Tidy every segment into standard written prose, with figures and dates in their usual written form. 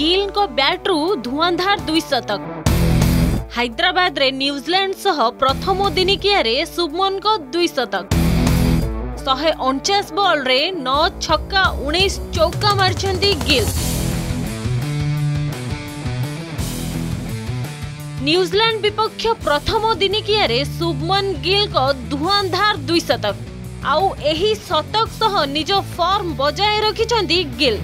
Gill bat रु धुआंधार दुई शतक। हैदराबाद रे न्यूजीलैंड सह प्रथम दिनिकिया रे शुभमन को दुई शतक। 149 बॉल रे 9 छक्का 19 चौका मारछंती गिल। न्यूजीलैंड विपक्ष प्रथम दिनिकिया रे शुभमन गिल को धुआंधार दुई शतक। आउ एही शतक सह निजो फॉर्म बजाय रखिछंती गिल।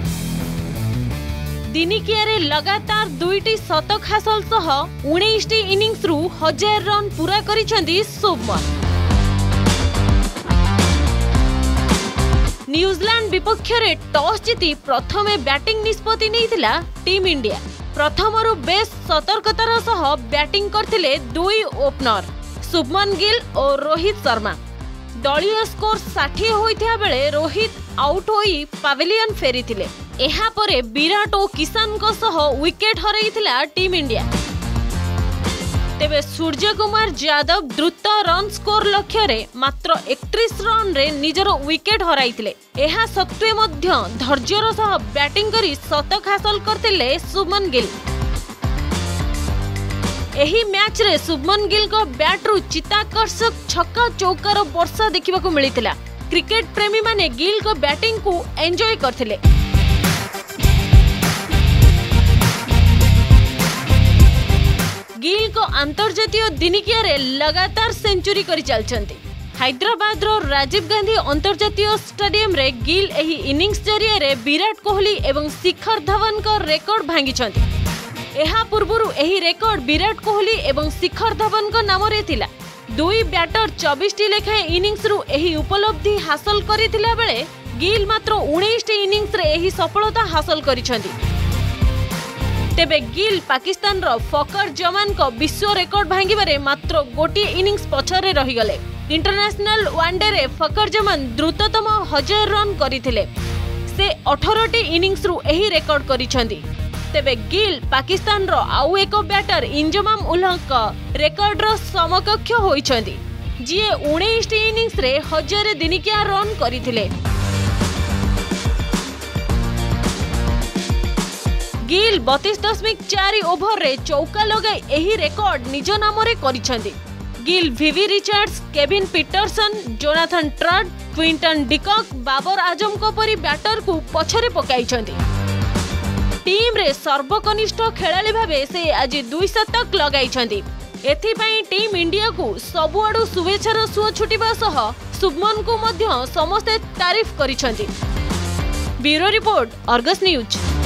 दिनिकियारे लगातार दुईटी शतक हासिल सह 19टी इनिंग्स रु 1000 रन पूरा करिसेंदी शुभमन। न्यूजीलैंड विपक्ष रे टॉस जीति प्रथमे बैटिंग निष्पत्ति नैथिला टीम इंडिया। प्रथम रु बेस सतर्कतार सह बैटिंग करथिले दुई ओपनर शुभमन गिल और रोहित शर्मा। दलीय स्कोर 60 होइथिया बेले रोहित आउट होई पवेलियन फेरीथिले। एहा परे विराट और किशन को सह विकेट हरैथिला टीम इंडिया। तेबे सूर्यकुमार यादव द्रुत रन स्कोर लक्ष्य रे मात्र 31 रन रे निजरो विकेट हरैथिले। एहा सत्वे मध्य धैर्यर सह बैटिंग करी शतक हासिल करथिले शुभमन गिल। एही मैच रे शुभमन गिल को बैट रु चित्ताकर्षक छक्का चौकार वर्षा देखा मिलता। क्रिकेट प्रेमी माने गिल को बैटिंग को एंजॉय करथिले। गिल को अंतर्जातीय दिनिकिया रे लगातार सेंचुरी करि चलचंती। हैदराबाद रो राजीव गांधी अंतर्जातीय स्टेडियम रे गिल एही इनिंग्स जरिया रे विराट कोहली एवं शिखर धवन को रेकॉर्ड भांगिचंती। एहा पूर्वरु एही रेकॉर्ड विराट कोहली एवं शिखर धवन को नाम रे थिला। दुई बैटर 24टी लेखाएं इनिंग्स रु एही उपलब्धि हासिल करितिला बेले गिल मात्र 19टी इनिंग्स रे एही सफलता हासिल करिसेंती। तेबे गिल पाकिस्तान रो फखर जमान को विश्व रेकॉर्ड भांगिबारे मात्र गोटी इनिंग्स पछरे रहि गले। इंटरनेशनल वनडे रे फखर जमान द्रुततम 1000 रन करितिले। से 18टी इनिंग्स रु एही रेकॉर्ड करिसेंती। तेबे गिल पाकिस्तान रो आउ एक बैटर इंजमाम उल हक रेकॉर्ड रो समकक्ष होइछंदी, जिए 19 टी इनिंग्स रे 1000 दिनिकिया रन करिथिले। गिल 32.4 ओवर रे चौका लगाई एही रेकॉर्ड निज नाम रे करिछंदी। गिल वीवी Richards, Kevin Pietersen, Jonathan Trott, Quinton de Kock, Babar Azam को परी बैटर को पछरे पकाइछंदी। टीम रे सर्वकनिष्ठ खेलाड़ी भावे से आज 2 शतक लगाइछंती। एथिपाई टीम इंडिया को सबुआडू शुभेच्छार सुओ छुटिबा सह शुभमन को मध्य समस्त तारीफ करिछंती। Bureau report, Argus news.